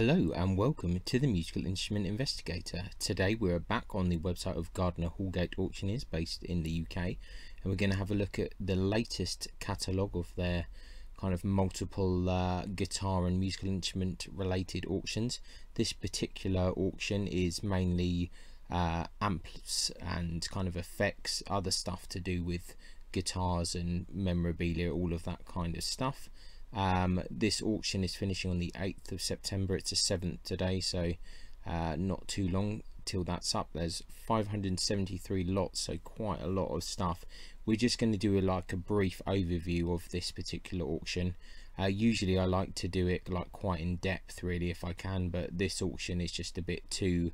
Hello and welcome to the Musical Instrument Investigator. Today we're back on the website of Gardiner Houlgate Auctioneers based in the UK, and we're going to have a look at the latest catalogue of their kind of multiple guitar and musical instrument related auctions. This particular auction is mainly amps and kind of effects, other stuff to do with guitars and memorabilia, all of that kind of stuff. This auction is finishing on the 8th of September. It's the 7th today, so not too long till that's up. There's 573 lots, so quite a lot of stuff. We're just going to do a brief overview of this particular auction. Usually I like to do it quite in depth really if I can, but this auction is just a bit too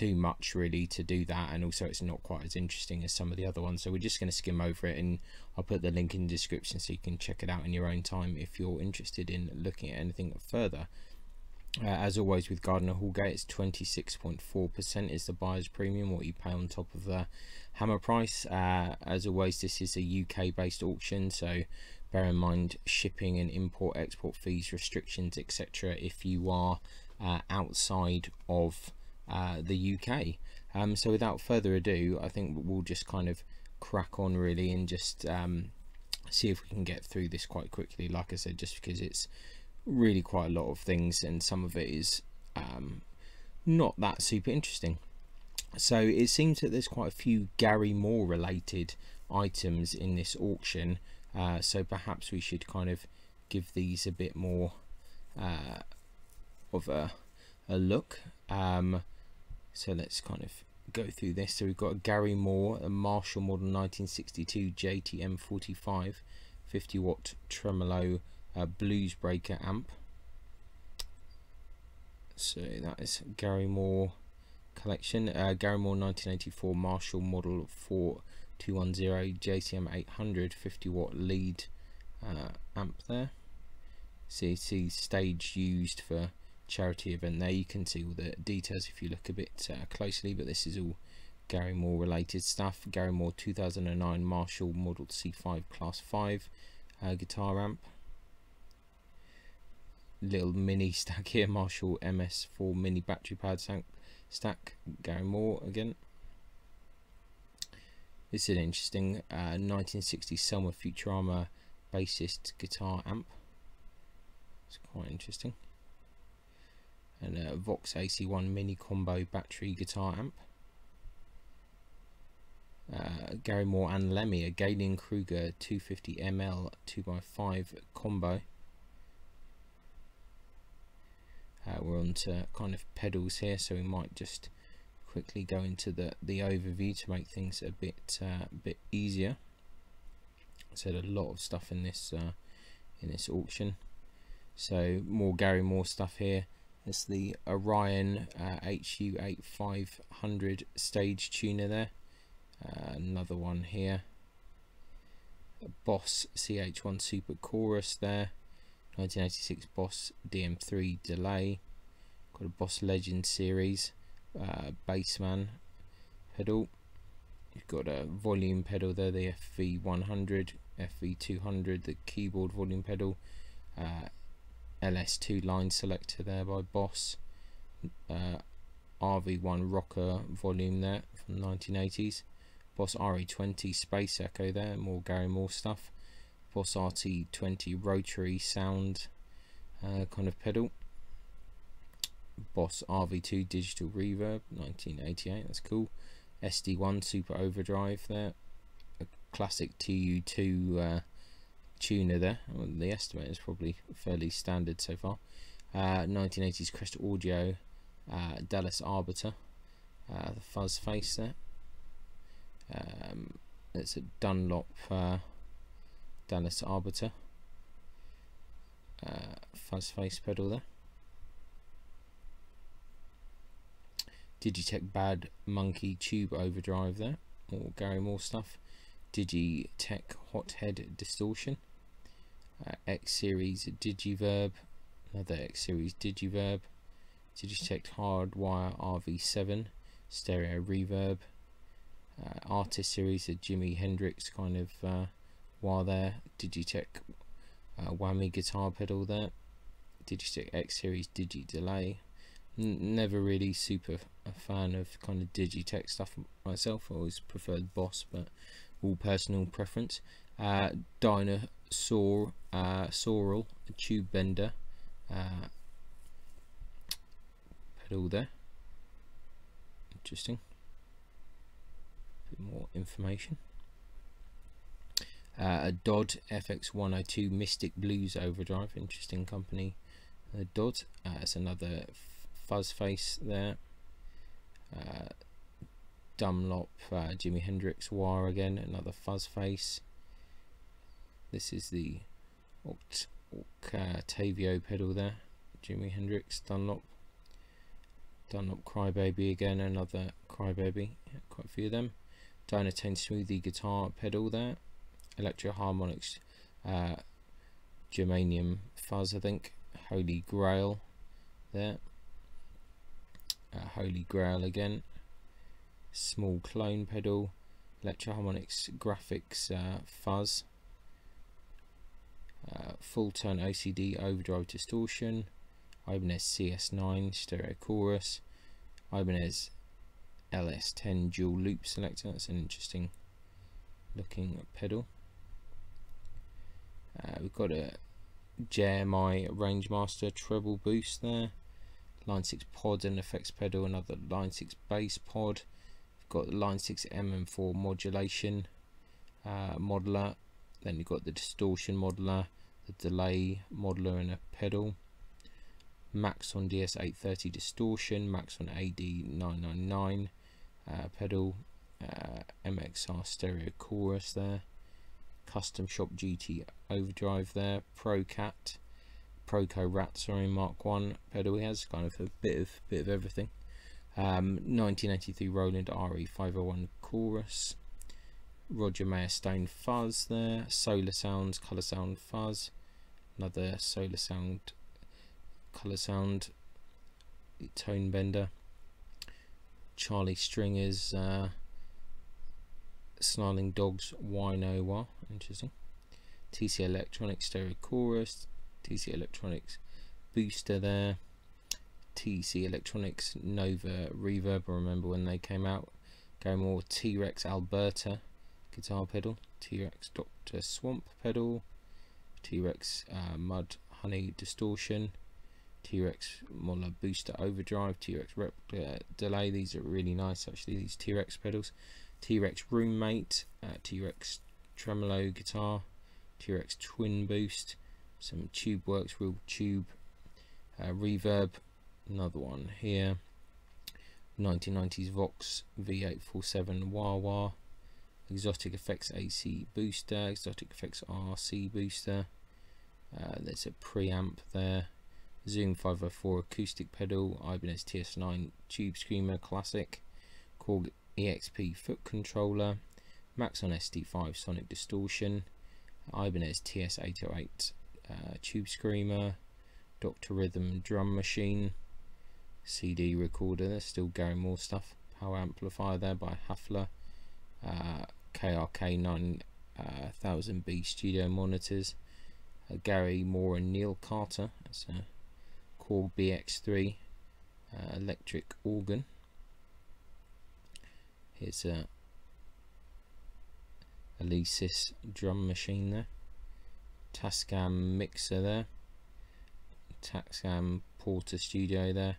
much really to do that, and also it's not quite as interesting as some of the other ones, so we're just going to skim over it, and I'll put the link in the description so you can check it out in your own time if you're interested in looking at anything further. As always with Gardiner Houlgate, it's 26.4% is the buyer's premium, what you pay on top of the hammer price. As always, this is a UK based auction, so bear in mind shipping and import export fees, restrictions, etc. if you are outside of the UK. So without further ado, I think we'll just kind of crack on really, and just see if we can get through this quite quickly, like I said, just because it's really quite a lot of things, and some of it is not that super interesting. So it seems that there's quite a few Gary Moore related items in this auction, so perhaps we should kind of give these a bit more of a look. So let's kind of go through this. So we've got a Gary Moore, a Marshall model 1962 JTM 45 50-watt tremolo blues breaker amp. So that is Gary Moore collection. Gary Moore 1984 Marshall model 4210 JCM 800 50-watt lead amp there. So you see stage used for charity event there. You can see all the details if you look a bit closely, but this is all Gary Moore related stuff. Gary Moore 2009 Marshall model C5 class 5 guitar amp. Little mini stack here, Marshall MS4 mini battery powered stack, Gary Moore again. This is an interesting 1960 Selma Futurama bassist guitar amp. It's quite interesting. And a Vox AC1 mini combo battery guitar amp. Gary Moore and Lemmy, a Galen Kruger 250ml 2x5 combo. We're on to kind of pedals here, so we might just quickly go into the overview to make things a bit easier. I said a lot of stuff in this auction, so more Gary Moore stuff here. It's the Orion HU8500 stage tuner there. Another one here. A Boss CH1 Super Chorus there. 1986 Boss DM3 delay. Got a Boss Legend series Bassman pedal. You've got a volume pedal there, the FV100, FV200, the keyboard volume pedal. LS2 line selector there by Boss, RV1 rocker volume there from the 1980s, Boss RE20 Space Echo there, more Gary Moore stuff, Boss RT20 rotary sound kind of pedal, Boss RV2 digital reverb 1988, that's cool, SD1 super overdrive there, a classic TU2 tuner there. Well, the estimate is probably fairly standard so far. 1980s Crest Audio Dallas Arbiter, the fuzz face there. It's a Dunlop Dallas Arbiter fuzz face pedal there. Digitech Bad Monkey tube overdrive there, more Gary Moore stuff. Digitech Hothead distortion. X series Digiverb, another X series Digiverb, Digitech Hardwire RV7 stereo reverb, Artist series, a Jimi Hendrix kind of wire there, Digitech whammy guitar pedal there, Digitech X Series Digi Delay. Never really super a fan of kind of Digitech stuff myself. I always preferred Boss, but all personal preference. Dinosaur, Saural, a tube bender pedal there. Interesting. A bit more information. A Dodd FX-102 Mystic Blues Overdrive, interesting company. Dodd, that's another fuzz face there. Dunlop Jimi Hendrix wire again, another fuzz face. This is the Octavio pedal there, Jimi Hendrix, Dunlop. Dunlop Crybaby again, another Crybaby, yeah, quite a few of them. Dynatain Smoothie guitar pedal there. Electro Harmonix Germanium fuzz, I think. Holy Grail there. Holy Grail again. Small clone pedal. Electro Harmonix graphics fuzz. Full tone OCD overdrive distortion. Ibanez CS9 stereo chorus. Ibanez LS10 dual loop selector. That's an interesting looking pedal. We've got a JMI Rangemaster treble boost there, Line 6 pod and effects pedal, another Line 6 bass pod. We've got the Line 6 MM4 modulation modeler, then you've got the distortion modeler, the delay modeler and a pedal. Maxon DS830 distortion, Maxon AD999 pedal, MXR stereo chorus there. Custom Shop GT Overdrive there, Proco Rat, sorry, Mark 1 pedal. He has kind of a bit of everything. 1983 Roland RE501 chorus, Roger Mayer Stone fuzz there, Sola Sounds Colorsound fuzz, another Sola Sound Colorsound tone bender, Charlie Stringer's Snarling Dogs Winoa, interesting. TC Electronics stereo chorus, TC Electronics booster there, TC Electronics Nova reverb. I remember when they came out. Gary Moore T-Rex Alberta guitar pedal, T-Rex Dr. Swamp pedal, T-Rex Mud Honey distortion, T-Rex Moller booster overdrive, T-Rex replica delay. These are really nice actually, these T-Rex pedals. T-Rex Roommate, T-Rex Tremolo guitar, T-Rex Twin Boost, some Tube Works Real Tube reverb, another one here, 1990s Vox V847 Wah-Wah, Exotic Effects AC Booster, Exotic Effects RC Booster, there's a preamp there, Zoom 504 acoustic pedal, Ibanez TS9 Tube Screamer Classic, Korg EXP foot controller, Maxon SD5 sonic distortion, Ibanez TS808 tube screamer, Dr. Rhythm drum machine, CD recorder. There's still Gary Moore stuff. Power amplifier there by Hafler, KRK 9000B studio monitors, Gary Moore and Neil Carter. That's a Korg BX3 electric organ. Here's a Alesis drum machine there, Tascam mixer there, Tascam Porter studio there,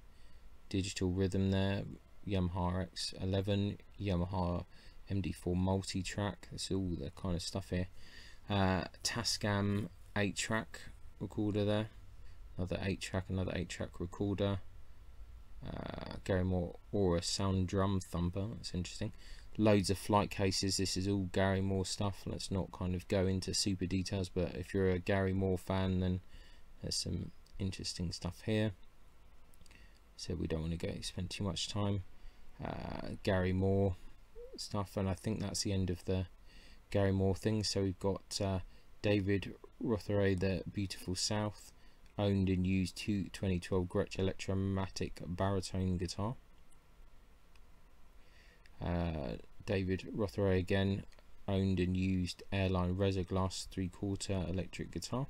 digital rhythm there, Yamaha X11, Yamaha MD4 multi-track. That's all the kind of stuff here. Tascam 8-track recorder there, another 8-track recorder. Gary Moore Aura Sound Drum Thumper, that's interesting. Loads of flight cases. This is all Gary Moore stuff. Let's not kind of go into super details, but if you're a Gary Moore fan, then there's some interesting stuff here, so we don't want to go spend too much time. Gary Moore stuff, and I think that's the end of the Gary Moore thing. So we've got David Rotheray, The Beautiful South, owned and used 2012 Gretsch Electromatic baritone guitar. David Rotheray again, owned and used Airline Reso Glass 3/4 electric guitar.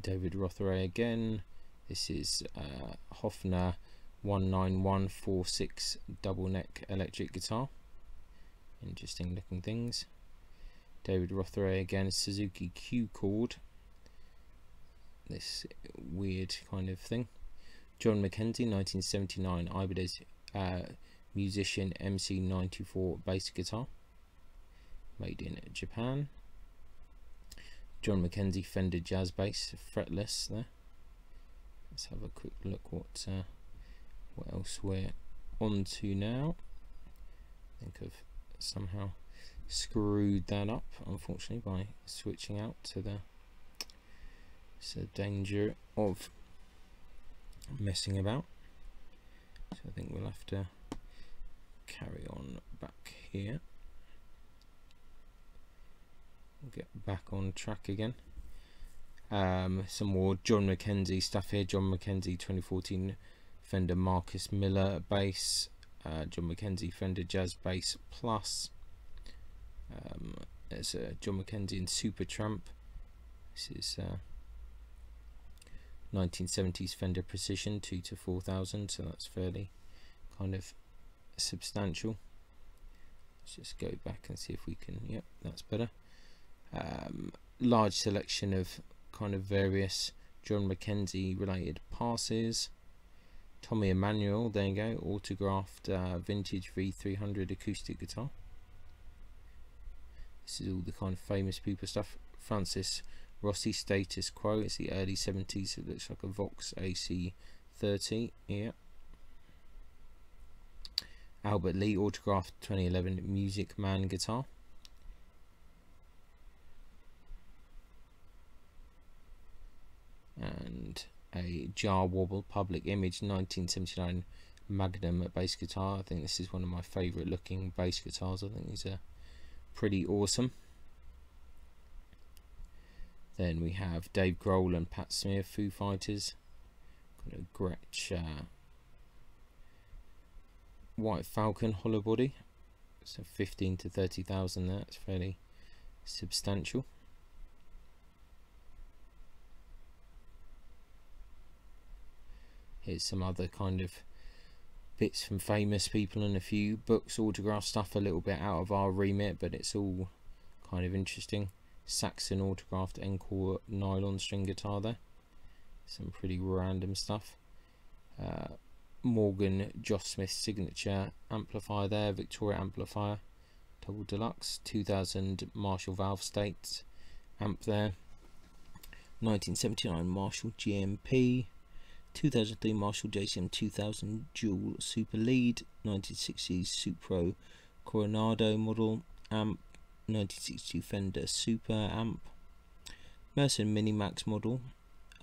David Rotheray again. This is Hofner 19146 double neck electric guitar. Interesting looking things. David Rotheray again, Suzuki Q chord. This weird kind of thing. John McKenzie 1979 Ibanez musician MC94 bass guitar, made in Japan. John McKenzie Fender jazz bass, fretless there. Let's have a quick look what else we're on to now. I think I've somehow screwed that up, unfortunately, by switching out to the. It's a danger of messing about. So I think we'll have to carry on back here. We'll get back on track again. Some more John McKenzie stuff here. John McKenzie 2014 Fender Marcus Miller bass. John McKenzie Fender Jazz Bass Plus. There's a John McKenzie and Supertramp. This is 1970s Fender Precision 2 to 4000, so that's fairly kind of substantial. Let's just go back and see if we can. Yep, that's better. Large selection of kind of various John McKenzie related passes. Tommy Emmanuel, there you go, autographed vintage V300 acoustic guitar. This is all the kind of famous people stuff. Francis Rossi Status Quo, it's the early 70s, it looks like a Vox AC30, yeah. Albert Lee, autographed 2011 Music Man guitar. And a Jar Wobble Public Image 1979 Magnum bass guitar. I think this is one of my favourite looking bass guitars. I think these are pretty awesome. Then we have Dave Grohl and Pat Smear, Foo Fighters. Got a Gretsch White Falcon hollow body. So 15 to 30,000 there. That's fairly substantial. Here's some other kind of bits from famous people and a few books, autograph stuff, a little bit out of our remit, but it's all kind of interesting. Saxon autographed Encore nylon string guitar there. Some pretty random stuff. Morgan Josh Smith signature amplifier there, Victoria amplifier, double deluxe, 2000 Marshall valve state amp there. 1979 Marshall GMP. 2003 Marshall JCM 2000 dual super lead, 1960s Supro Coronado model amp, 1960 Fender Super amp, Mercer Minimax model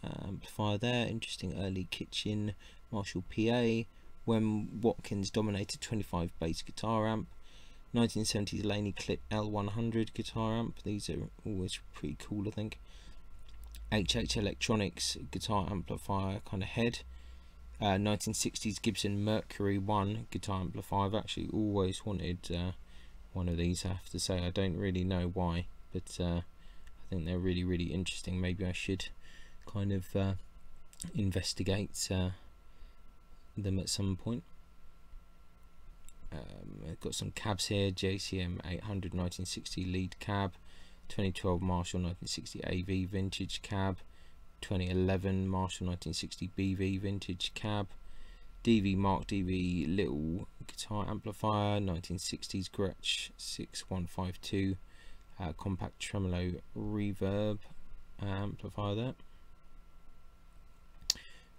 amplifier there, interesting early kitchen Marshall PA, when Watkins dominated 25 bass guitar amp, 1970s Laney Clip L100 guitar amp, these are always pretty cool I think. HH Electronics guitar amplifier kind of head, 1960s Gibson Mercury 1 guitar amplifier. I've actually always wanted one of these, I have to say. I don't really know why, but I think they're really interesting. Maybe I should kind of investigate them at some point. I've got some cabs here. JCM 800 1960 lead cab, 2012 Marshall 1960 AV vintage cab, 2011 Marshall 1960 BV vintage cab, DV Mark DV little guitar amplifier, 1960s Gretsch 6152 compact tremolo reverb amplifier there.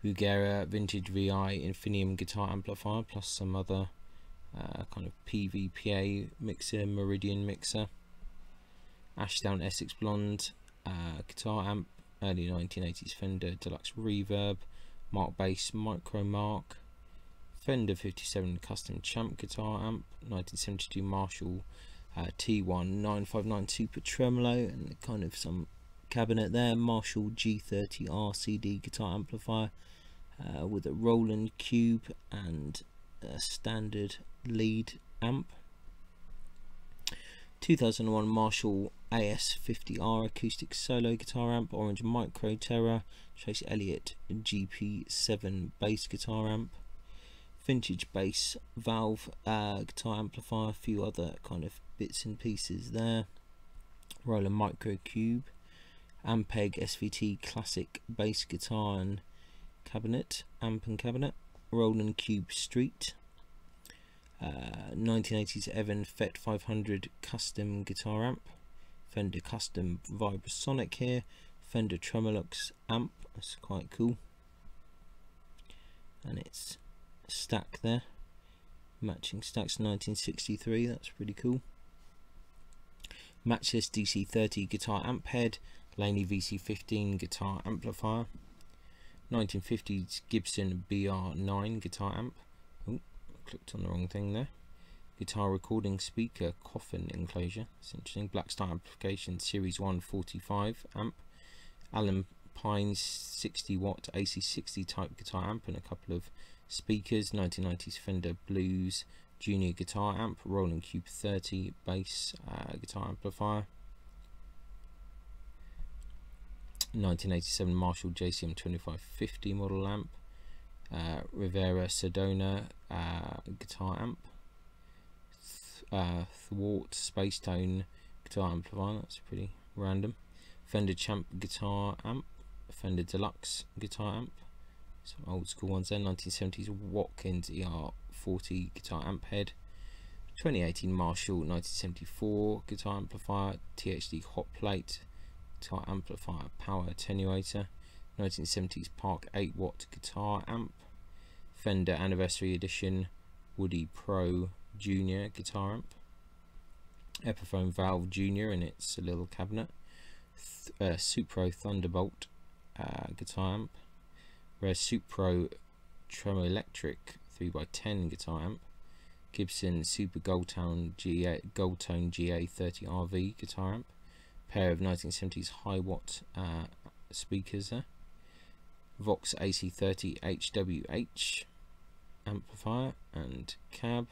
Hugera vintage VI Infinium guitar amplifier, plus some other kind of PVPA mixer, Meridian mixer. Ashdown Essex Blonde guitar amp, early 1980s Fender Deluxe Reverb, Mark Bass Micro Mark, Fender 57 Custom Champ guitar amp, 1972 Marshall T1 959 Super Tremolo, and kind of some cabinet there. Marshall G30 RCD guitar amplifier with a Roland cube and a standard lead amp. 2001 Marshall AS50R acoustic solo guitar amp, Orange Micro Terra, Chase Elliott GP7 bass guitar amp, vintage bass valve guitar amplifier, a few other kind of bits and pieces there, Roland Micro Cube, Ampeg SVT classic bass guitar and cabinet, amp and cabinet, Roland Cube Street, 1980s Evan FET 500 custom guitar amp, Fender custom Vibrasonic here, Fender Tremolux amp, that's quite cool, and it's stack there, matching stacks 1963, that's pretty cool. Matchless DC30 guitar amp head, Laney VC15 guitar amplifier, 1950s Gibson BR9 guitar amp, oh, clicked on the wrong thing there, guitar recording speaker coffin enclosure, it's interesting, Black Star amplification series 145 amp, Alan Pine's 60 watt AC60 type guitar amp and a couple of speakers, 1990s Fender Blues Junior guitar amp, Roland Cube 30 bass guitar amplifier, 1987 Marshall JCM 2550 model amp, Rivera Sedona guitar amp, Thwart Space Tone guitar amplifier, that's pretty random, Fender Champ guitar amp, Fender Deluxe guitar amp, some old school ones there, 1970s Watkins ER40 guitar amp head, 2018 Marshall 1974 guitar amplifier, THD hot plate guitar amplifier, power attenuator, 1970s Park 8 watt guitar amp, Fender Anniversary Edition Woody Pro Junior guitar amp, Epiphone Valve Junior and it's a little cabinet, Supro Thunderbolt guitar amp, Rare Supro Tremo Electric 3x10 guitar amp, Gibson Super Goldtone GA30RV guitar amp, pair of 1970s high watt speakers there, Vox AC30 HWH amplifier and cab,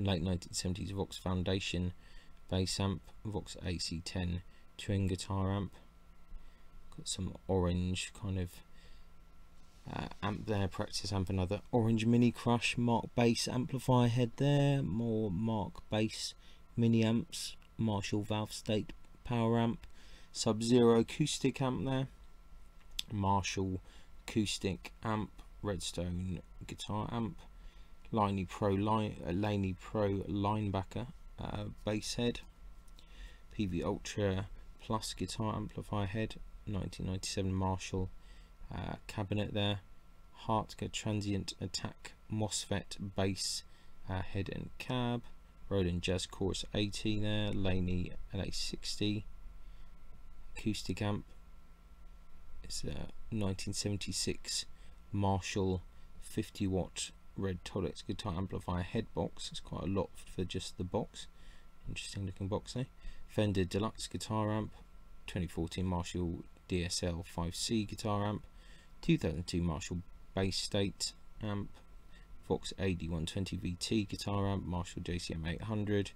late 1970s Vox Foundation bass amp, Vox AC10 twin guitar amp, got some orange kind of amp there, practice amp, another orange Mini Crush Mark bass amplifier head there, more Mark bass mini amps, Marshall valve state power amp, Sub-Zero acoustic amp there, Marshall acoustic amp, Redstone guitar amp, Laney Pro linebacker bass head, PV Ultra Plus guitar amplifier head, 1997 Marshall cabinet there, Hartke Transient Attack MOSFET bass head and cab, Roland Jazz Chorus 80 there, Laney LA60 acoustic amp, it's a 1976 Marshall 50 watt Red Tolex guitar amplifier head box, it's quite a lot for just the box, interesting looking box there, Fender Deluxe guitar amp, 2014 Marshall DSL 5C guitar amp, 2002 Marshall Bass State amp, Vox AD120 VT guitar amp, Marshall JCM 800,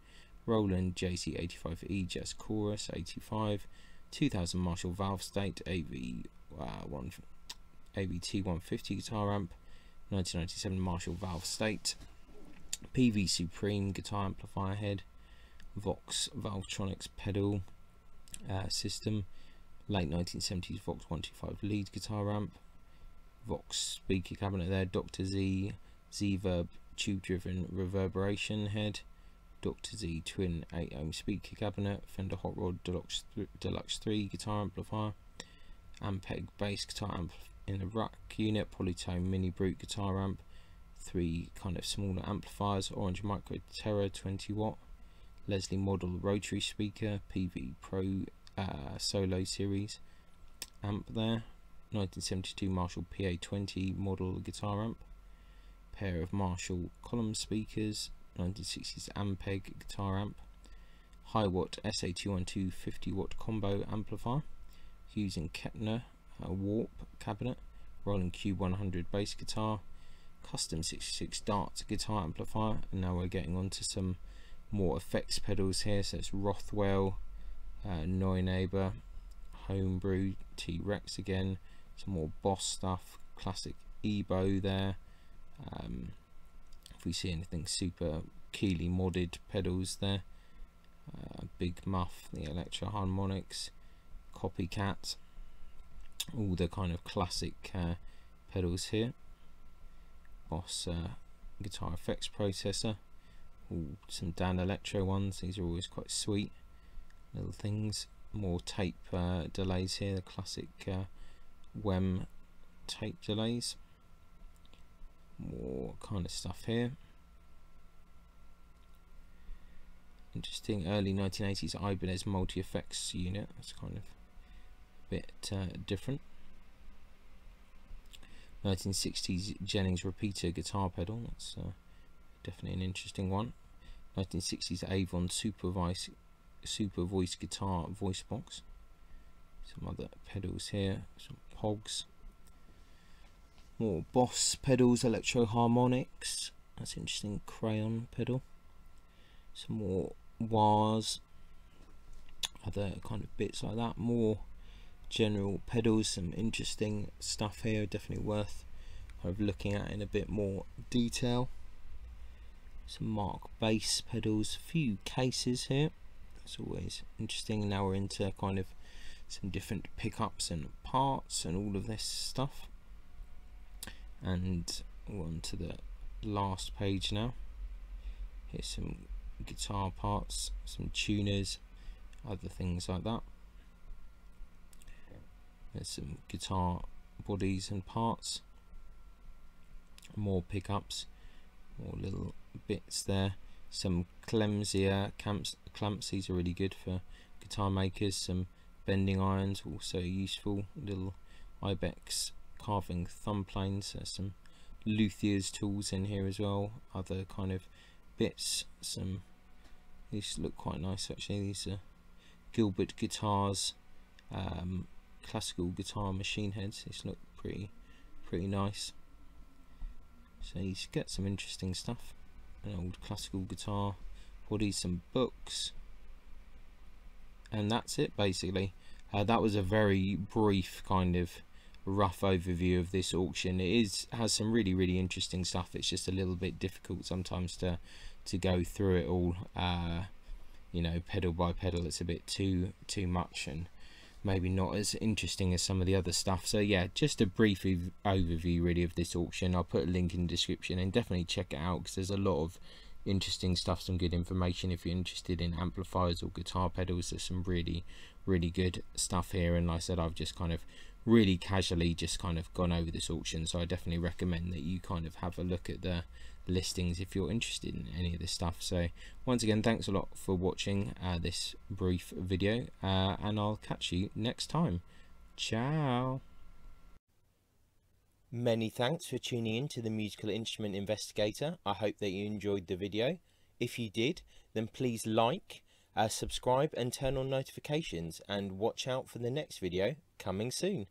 Roland JC85E Jazz Chorus 85, 2000 Marshall Valve State AVT150 guitar amp, 1997 Marshall Valve State, PV Supreme guitar amplifier head, Vox Valvetronics pedal system, late 1970s Vox 125 lead guitar amp, Vox speaker cabinet there, Dr. Z Z-Verb tube driven reverberation head, Dr. Z twin 8 ohm speaker cabinet, Fender Hot Rod Deluxe 3 guitar amplifier, Ampeg bass guitar amp in a rack unit, Polytone Mini Brute guitar amp, 3 kind of smaller amplifiers, Orange Micro Terra 20 watt, Leslie model rotary speaker, PV Pro Solo series amp there, 1972 Marshall PA20 model guitar amp, pair of Marshall column speakers, 1960s Ampeg guitar amp, high watt SA212 50 watt combo amplifier, Hughes and Kettner warp cabinet, Roland Cube 100 bass guitar, custom 66 Dart guitar amplifier, and now we're getting onto some more effects pedals here, so it's Rothwell Noy Neighbour, Homebrew, T-Rex again, some more Boss stuff, classic Ebo there. If we see anything super Keeley modded pedals there, Big Muff, the Electro Harmonix, Copycat, all the kind of classic pedals here. Boss guitar effects processor. Ooh, some Dan Electro ones, these are always quite sweet little things. More tape delays here, the classic Wem tape delays. More kind of stuff here. Interesting early 1980s Ibanez multi-effects unit, that's kind of a bit different. 1960s Jennings repeater guitar pedal, that's definitely an interesting one. 1960s Avon Super Voice guitar voice box. Some other pedals here, some Pogs. More Boss pedals, Electro Harmonix, that's interesting, Crayon pedal. Some more wahs, other kind of bits like that. More general pedals, some interesting stuff here, definitely worth kind of looking at in a bit more detail. Some Mark Bass pedals, few cases here, that's always interesting. Now we're into kind of some different pickups and parts and all of this stuff, and we're on to the last page now. Here's some guitar parts, some tuners, other things like that. There's some guitar bodies and parts, more pickups, more little bits there. Some clamps, these are really good for guitar makers. Some bending irons, also useful. Little Ibex carving thumb planes. There's some luthiers tools in here as well, other kind of bits. Some, these look quite nice actually, these are Gilbert guitars, classical guitar machine heads, these look pretty nice. So you get some interesting stuff, an old classical guitar body, some books, and that's it basically. That was a very brief kind of rough overview of this auction. It has some really interesting stuff, it's just a little bit difficult sometimes to go through it all, you know, pedal by pedal. It's a bit too much and maybe not as interesting as some of the other stuff. So yeah, just a brief overview really of this auction. I'll put a link in the description and definitely check it out, because there's a lot of interesting stuff, some good information. If you're interested in amplifiers or guitar pedals, there's some really good stuff here. And like I said, I've just kind of really casually just kind of gone over this auction, so I definitely recommend that you kind of have a look at the listings if you're interested in any of this stuff. So once again, thanks a lot for watching this brief video, and I'll catch you next time. Ciao. Many thanks for tuning in to the Musical Instrument Investigator. I hope that you enjoyed the video. If you did, then please like, subscribe and turn on notifications, and watch out for the next video coming soon.